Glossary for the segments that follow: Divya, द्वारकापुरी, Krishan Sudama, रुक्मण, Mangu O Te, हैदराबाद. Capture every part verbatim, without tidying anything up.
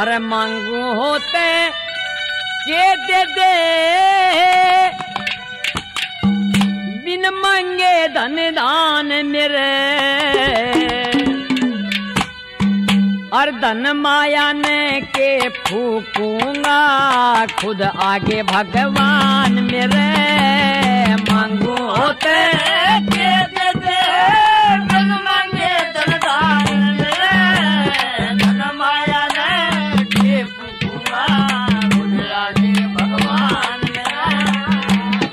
अरे मांगू होते के दे दे, बिन मांगे धन दान मेरे, और धन माया ने के फूकूंगा खुद आगे भगवान मेरे। मांगू होते के दे दे, बिन मांगे धन दान मेरे, धन माया ने के फूकूंगा खुद आगे भगवान मेरे।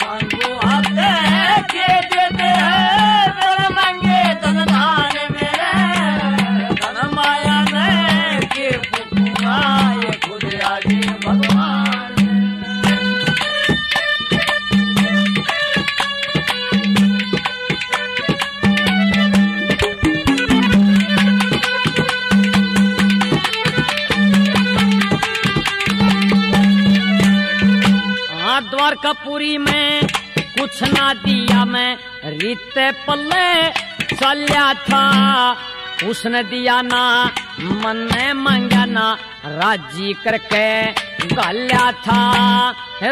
मांगू होते के दे दे, बिन मांगे धन दान मेरे, धन माया द्वारकापुरी में कुछ ना दिया, मैं रीते पल्ले चलिया था, उसने दिया ना मन्ने मांगा ना, राजी करके गालिया था।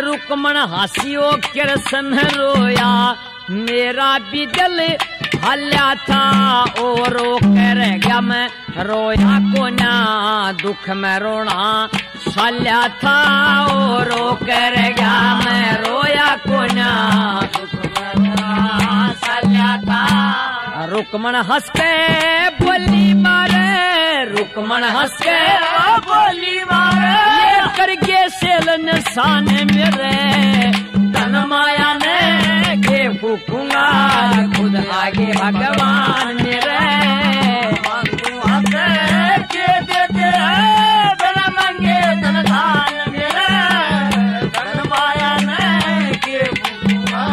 रुक्मण हंसियो कृष्ण रोया, मेरा भी दिल हल्या था, और रो के रह गया मैं रोया कोना, दुख में रोना सल्या था, और रो के रह गया मैं रोया कोना, दुख में रोना सल्या था। रुक्मण हंस के बोली मारे, रुक्मण हंस के बोली मारे, ये करके सेल निशान मेरे, धन माया ने के फूकूंगा खुद आगे भगवान मेरे। मांगू हंस के दे दे, बिन मांगे धन दान मेरे, धन माया ने के फूकूंगा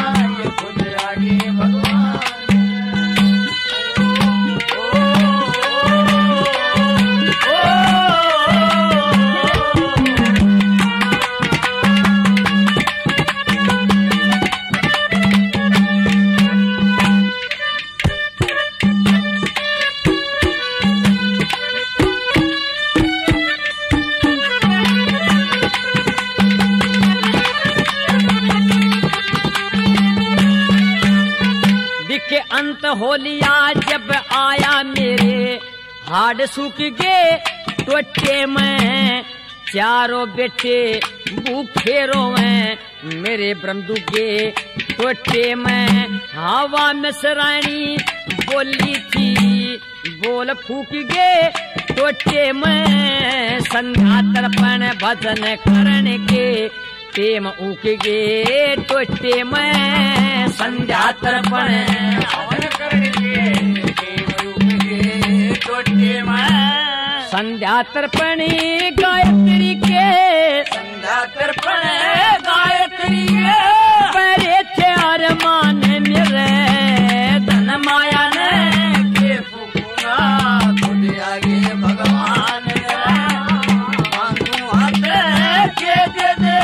खुद आगे भगवान। अंत हो लिया जब आया मेरे, हाड सूख गए टोटे में, चारों बेटे भूखे रोएं मेरे ब्रह्मदू के टोटे में। हवा मिसरानी बोली थी, बोल फूक गए टोटे में, संध्या तर्पण भजन करने के टेम उक गए टोटे में, संध्या तर्पण हवन करके टेम उक गए टोटे में। संध्या तर्पण गायत्री के, संध्या तर्पण गायत्री के, परे थे अरमान मेरे, धन माया ने के फूकूंगा खुद आगे भगवान। मांगू हंस के दे दे,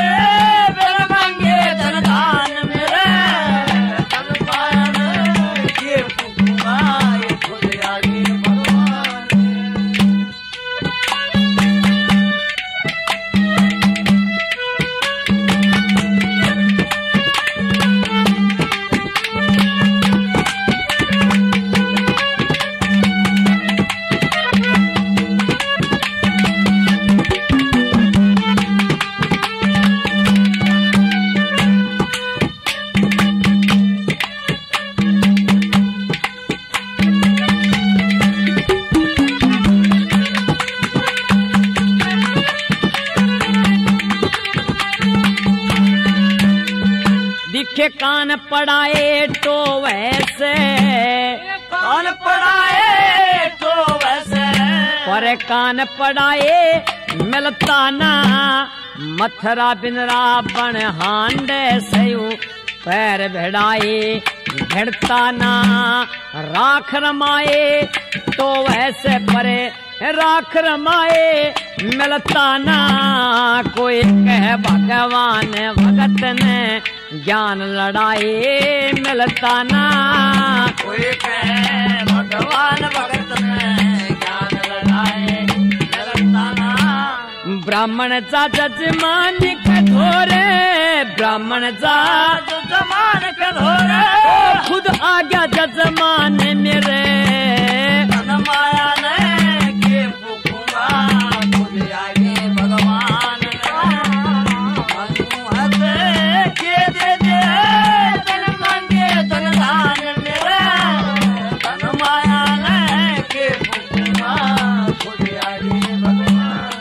कान पड़ाए तो वैसे, कान पड़ाए तो वैसे, पर कान पड़ाए मिलता ना, मथरा बिनरा बन हांडे सयू, पैर भिड़ाए भिड़ता ना, राख रमाए तो वैसे, परे राख रमाए मिलता ना। कोई कह भगवान भगत ने ज्ञान लड़ाए मिलता ना, कोई कह भगवान भगत ने ज्ञान लड़ाए मिलता ना। ब्राह्मण चा जजमान कठोरे, ब्राह्मण चा जजमान कठोरे, खुद आ गया जजमान मेरे, माया ने के फूकूंगा खुद आगे भगवान के दे दे तन मांगे तन दान मेरे, तन माया ने के फूकूंगा खुद आगे भगवान।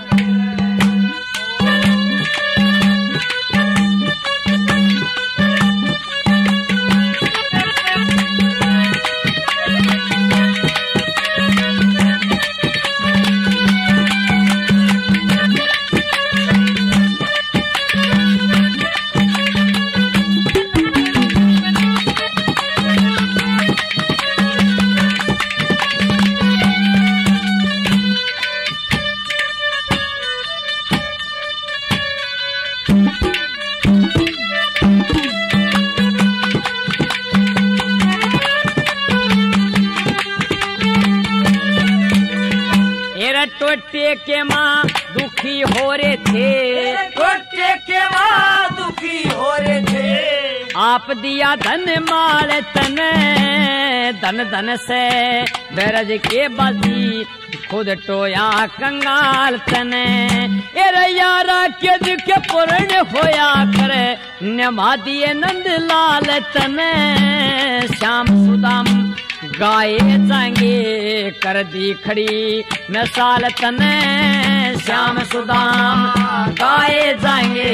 टोटे के माँ दुखी हो रहे थे, टोटे के माँ दुखी हो रहे थे, आप दिया धन माल तने, धन धन से बेरज के बाजी खुद टोया कंगाल तने। एरे यारा के दुख पूर्ण होया करे, नमा दिए नंद लाल तने, श्याम सुदाम गाए जाएंगे कर दी खड़ी मिसाल तने, श्याम सुदाम गाए जाएंगे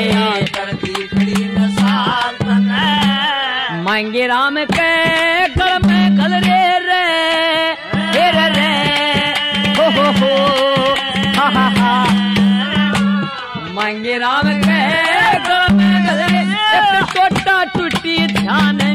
कर दी खड़ी मिसाल तने। मांगे राम के घर में खल रे रे रे रे हो हो हा हा हा, मांगे राम के गल में गले छोटा टूटी ध्यान